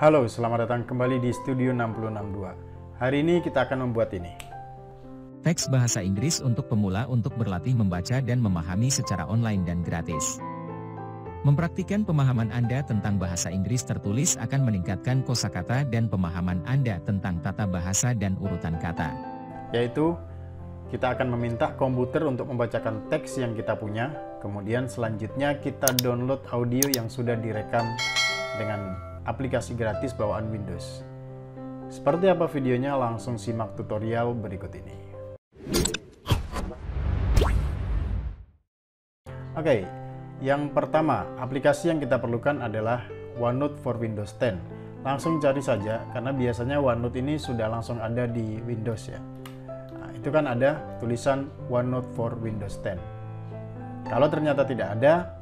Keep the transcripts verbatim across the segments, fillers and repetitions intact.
Halo, selamat datang kembali di Studio enam enam dua. Hari ini kita akan membuat ini. Teks bahasa Inggris untuk pemula untuk berlatih membaca dan memahami secara online dan gratis. Mempraktikkan pemahaman Anda tentang bahasa Inggris tertulis akan meningkatkan kosakata dan pemahaman Anda tentang tata bahasa dan urutan kata. Yaitu, kita akan meminta komputer untuk membacakan teks yang kita punya, kemudian selanjutnya kita download audio yang sudah direkam dengan aplikasi gratis bawaan Windows. Seperti apa videonya, langsung simak tutorial berikut ini. Oke. Yang pertama, aplikasi yang kita perlukan adalah OneNote for Windows sepuluh. Langsung cari saja, karena biasanya OneNote ini sudah langsung ada di Windows ya. Nah, itu kan ada tulisan OneNote for Windows sepuluh. Kalau ternyata tidak ada,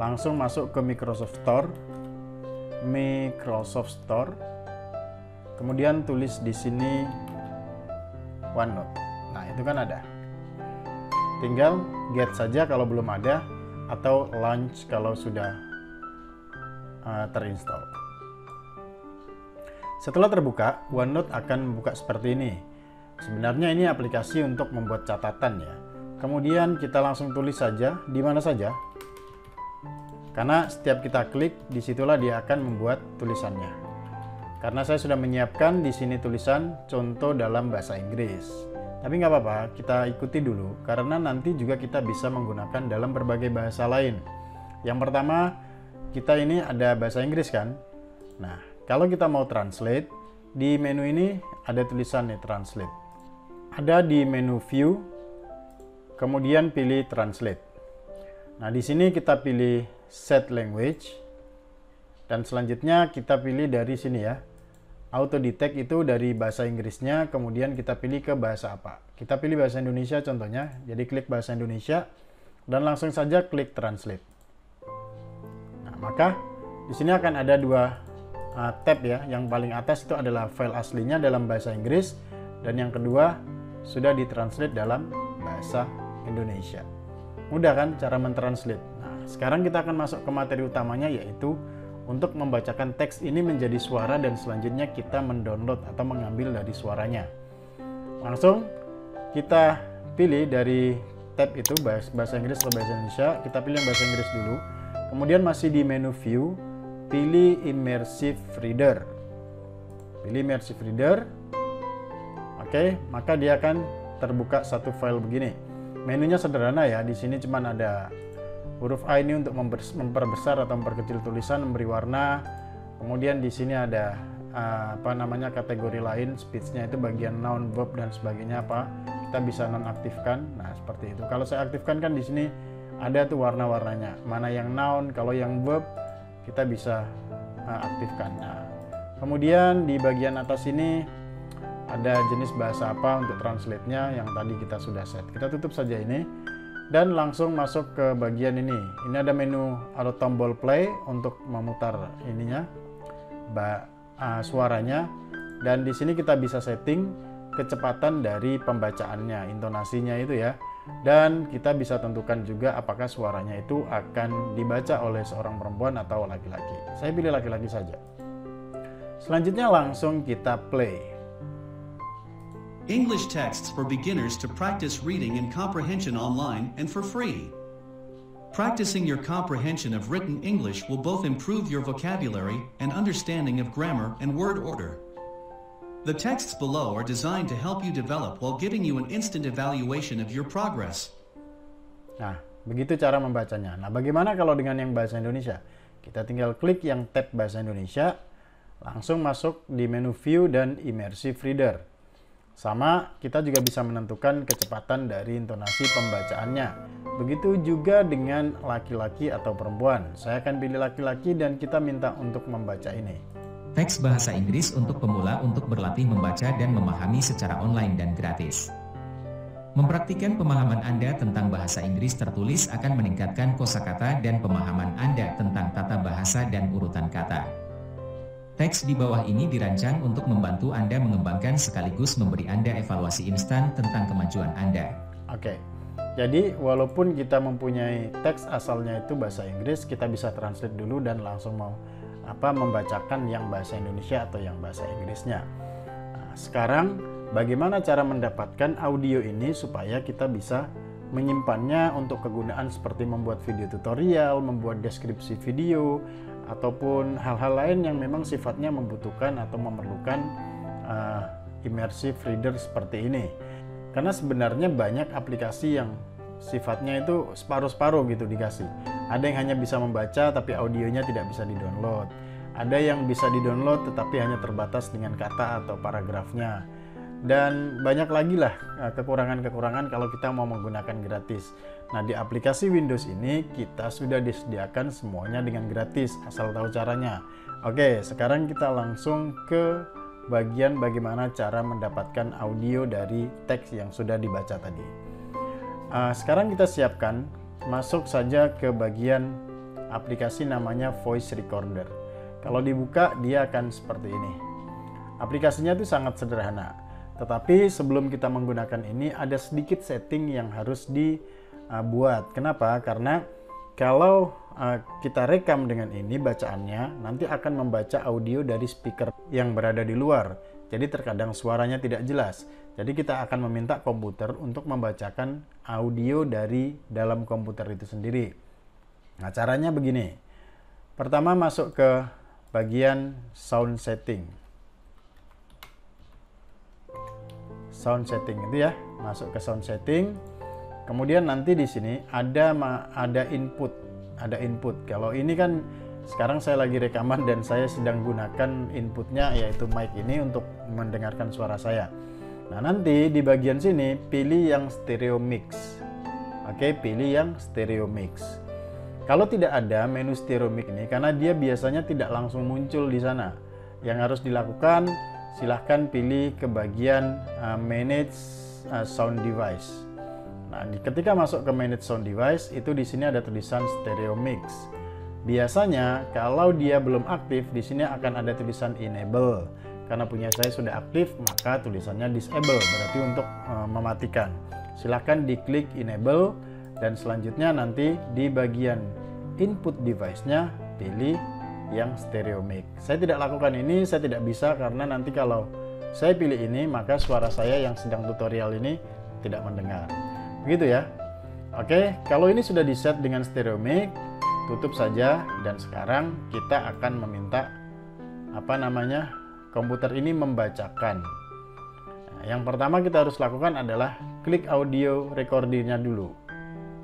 langsung masuk ke Microsoft Store. Microsoft Store. Kemudian tulis di sini OneNote. Nah, itu kan ada. Tinggal get saja kalau belum ada, atau launch kalau sudah uh, terinstall. Setelah terbuka, OneNote akan membuka seperti ini. Sebenarnya ini aplikasi untuk membuat catatan ya. Kemudian kita langsung tulis saja di mana saja. Karena setiap kita klik, disitulah dia akan membuat tulisannya. Karena saya sudah menyiapkan di sini tulisan contoh dalam bahasa Inggris. Tapi nggak apa-apa, kita ikuti dulu, karena nanti juga kita bisa menggunakan dalam berbagai bahasa lain. Yang pertama, kita ini ada bahasa Inggris kan? Nah, kalau kita mau translate, di menu ini ada tulisan nih, translate. Ada di menu view, kemudian pilih translate. Nah, di sini kita pilih set language, dan selanjutnya kita pilih dari sini ya. Auto detect itu dari bahasa Inggrisnya, kemudian kita pilih ke bahasa apa. Kita pilih bahasa Indonesia contohnya, jadi klik bahasa Indonesia dan langsung saja klik translate. Nah, maka di sini akan ada dua uh, tab ya. Yang paling atas itu adalah file aslinya dalam bahasa Inggris, dan yang kedua sudah ditranslate dalam bahasa Indonesia. Mudah kan cara mentranslate. Nah, sekarang kita akan masuk ke materi utamanya, yaitu untuk membacakan teks ini menjadi suara dan selanjutnya kita mendownload atau mengambil dari suaranya. Langsung kita pilih dari tab itu, bahasa Inggris atau bahasa Indonesia. Kita pilih bahasa Inggris dulu. Kemudian masih di menu view, pilih Immersive Reader. Pilih Immersive Reader. Oke, maka dia akan terbuka satu file begini. Menunya sederhana ya, di sini cuma ada huruf A ini untuk memperbesar atau memperkecil tulisan, memberi warna. Kemudian di sini ada uh, apa namanya kategori lain, speech-nya itu bagian noun, verb dan sebagainya apa. Kita bisa nonaktifkan. Nah, seperti itu. Kalau saya aktifkan kan di sini ada tuh warna-warnanya. Mana yang noun, kalau yang verb kita bisa uh, aktifkan. Nah, kemudian di bagian atas ini ada jenis bahasa apa untuk translate-nya yang tadi kita sudah set. Kita tutup saja ini. Dan langsung masuk ke bagian ini. Ini ada menu atau tombol play untuk memutar ininya, bah, uh, suaranya. Dan di sini kita bisa setting kecepatan dari pembacaannya, intonasinya itu ya. Dan kita bisa tentukan juga apakah suaranya itu akan dibaca oleh seorang perempuan atau laki-laki. Saya pilih laki-laki saja. Selanjutnya langsung kita play. English texts for beginners to practice reading and comprehension online and for free. Practicing your comprehension of written English will both improve your vocabulary and understanding of grammar and word order. The texts below are designed to help you develop while giving you an instant evaluation of your progress. Nah, begitu cara membacanya. Nah, bagaimana kalau dengan yang bahasa Indonesia? Kita tinggal klik yang tab bahasa Indonesia, langsung masuk di menu view dan Immersive Reader. Sama, kita juga bisa menentukan kecepatan dari intonasi pembacaannya. Begitu juga dengan laki-laki atau perempuan. Saya akan pilih laki-laki dan kita minta untuk membaca ini. Teks bahasa Inggris untuk pemula untuk berlatih membaca dan memahami secara online dan gratis. Mempraktikkan pemahaman Anda tentang bahasa Inggris tertulis akan meningkatkan kosakata dan pemahaman Anda tentang tata bahasa dan urutan kata. Teks di bawah ini dirancang untuk membantu Anda mengembangkan sekaligus memberi Anda evaluasi instan tentang kemajuan Anda. Oke, jadi walaupun kita mempunyai teks asalnya itu bahasa Inggris, kita bisa translate dulu dan langsung mau apa membacakan yang bahasa Indonesia atau yang bahasa Inggrisnya. Nah, sekarang bagaimana cara mendapatkan audio ini supaya kita bisa menyimpannya untuk kegunaan seperti membuat video tutorial, membuat deskripsi video, ataupun hal-hal lain yang memang sifatnya membutuhkan atau memerlukan uh, immersive reader seperti ini. Karena sebenarnya banyak aplikasi yang sifatnya itu separuh-separuh gitu dikasih. Ada yang hanya bisa membaca tapi audionya tidak bisa didownload. Ada yang bisa didownload tetapi hanya terbatas dengan kata atau paragrafnya. Dan banyak lagi lah kekurangan-kekurangan kalau kita mau menggunakan gratis. Nah, di aplikasi Windows ini kita sudah disediakan semuanya dengan gratis, asal tahu caranya. Oke, sekarang kita langsung ke bagian bagaimana cara mendapatkan audio dari teks yang sudah dibaca tadi. Uh, sekarang kita siapkan, masuk saja ke bagian aplikasi namanya Voice Recorder. Kalau dibuka dia akan seperti ini. Aplikasinya itu sangat sederhana, tetapi sebelum kita menggunakan ini ada sedikit setting yang harus dibuat. Kenapa? Karena kalau uh, kita rekam dengan ini bacaannya, nanti akan membaca audio dari speaker yang berada di luar. Jadi terkadang suaranya tidak jelas. Jadi kita akan meminta komputer untuk membacakan audio dari dalam komputer itu sendiri. Nah, caranya begini. Pertama masuk ke bagian sound setting. Sound setting itu ya, masuk ke sound setting. Kemudian nanti di sini ada ada input, ada input. Kalau ini kan sekarang saya lagi rekaman dan saya sedang gunakan inputnya yaitu mic ini untuk mendengarkan suara saya. Nah, nanti di bagian sini pilih yang stereo mix. Oke, pilih yang stereo mix. Kalau tidak ada menu stereo mix ini, karena dia biasanya tidak langsung muncul di sana. Yang harus dilakukan, silahkan pilih ke bagian uh, manage uh, sound device. Nah, ketika masuk ke manage sound device, itu di sini ada tulisan stereo mix. Biasanya kalau dia belum aktif, di sini akan ada tulisan enable. Karena punya saya sudah aktif, maka tulisannya disable, berarti untuk e, mematikan. Silahkan diklik enable, dan selanjutnya nanti di bagian input device-nya pilih yang stereo mic. Saya tidak lakukan ini, saya tidak bisa, karena nanti kalau saya pilih ini, maka suara saya yang sedang tutorial ini tidak mendengar. Begitu ya. Oke, kalau ini sudah di-set dengan stereo mic, tutup saja, dan sekarang kita akan meminta apa namanya? komputer ini membacakan. Nah, yang pertama kita harus lakukan adalah klik audio recordernya dulu.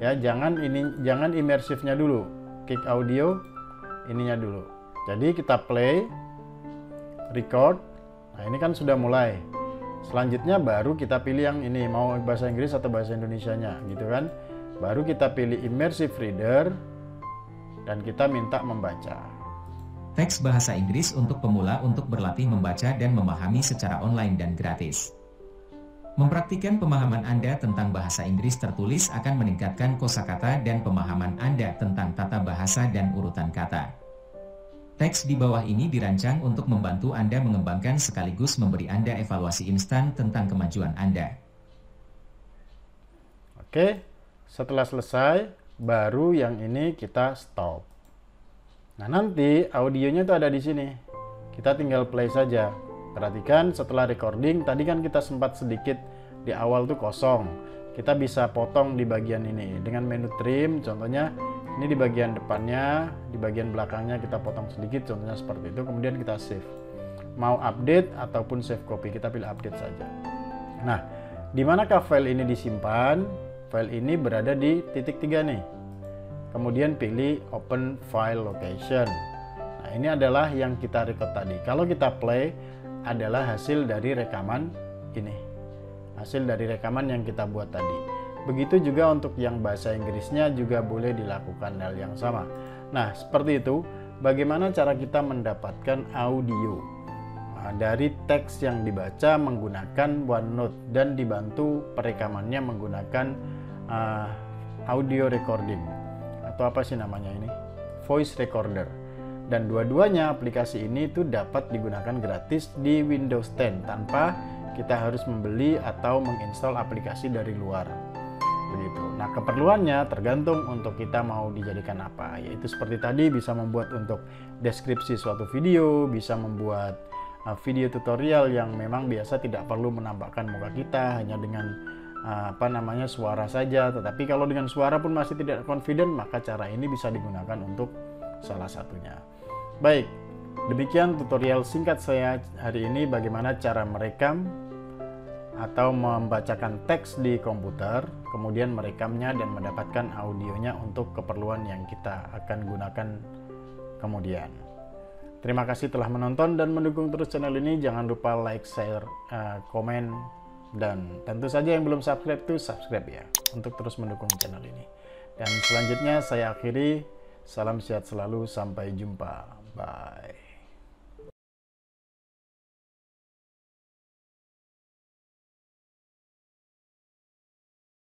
Ya, jangan ini jangan imersifnya dulu. Klik audio ininya dulu. Jadi kita play, record. Nah, ini kan sudah mulai. Selanjutnya baru kita pilih yang ini, mau bahasa Inggris atau bahasa Indonesianya, gitu kan? Baru kita pilih Immersive Reader dan kita minta membaca. Teks bahasa Inggris untuk pemula untuk berlatih membaca dan memahami secara online dan gratis. Mempraktikkan pemahaman Anda tentang bahasa Inggris tertulis akan meningkatkan kosakata dan pemahaman Anda tentang tata bahasa dan urutan kata. Teks di bawah ini dirancang untuk membantu Anda mengembangkan sekaligus memberi Anda evaluasi instan tentang kemajuan Anda. Oke, setelah selesai, baru yang ini kita stop. Nah, nanti audionya itu ada di sini. Kita tinggal play saja. Perhatikan setelah recording, tadi kan kita sempat sedikit di awal tuh kosong. Kita bisa potong di bagian ini dengan menu trim. Contohnya ini di bagian depannya, di bagian belakangnya kita potong sedikit. Contohnya seperti itu. Kemudian kita save. Mau update ataupun save copy, kita pilih update saja. Nah, di manakah file ini disimpan? File ini berada di titik tiga nih. Kemudian pilih open file location. Nah, ini adalah yang kita record tadi. Kalau kita play adalah hasil dari rekaman ini. Hasil dari rekaman yang kita buat tadi. Begitu juga untuk yang bahasa Inggrisnya juga boleh dilakukan hal yang sama. Nah, seperti itu bagaimana cara kita mendapatkan audio nah, dari teks yang dibaca menggunakan OneNote dan dibantu perekamannya menggunakan uh, audio recording. Atau apa sih namanya ini? Voice Recorder. Dan dua-duanya aplikasi ini itu dapat digunakan gratis di Windows sepuluh tanpa kita harus membeli atau menginstal aplikasi dari luar. begitu. Nah, keperluannya tergantung untuk kita mau dijadikan apa, yaitu seperti tadi bisa membuat untuk deskripsi suatu video, bisa membuat uh, video tutorial yang memang biasa tidak perlu menampakkan muka kita, hanya dengan uh, apa namanya suara saja. Tetapi kalau dengan suara pun masih tidak confident, maka cara ini bisa digunakan untuk salah satunya. Baik, demikian tutorial singkat saya hari ini bagaimana cara merekam atau membacakan teks di komputer, kemudian merekamnya dan mendapatkan audionya untuk keperluan yang kita akan gunakan kemudian. Terima kasih telah menonton dan mendukung terus channel ini. Jangan lupa like, share, uh, komen, dan tentu saja yang belum subscribe tuh subscribe ya, untuk terus mendukung channel ini. Dan selanjutnya saya akhiri, salam sehat selalu, sampai jumpa, bye.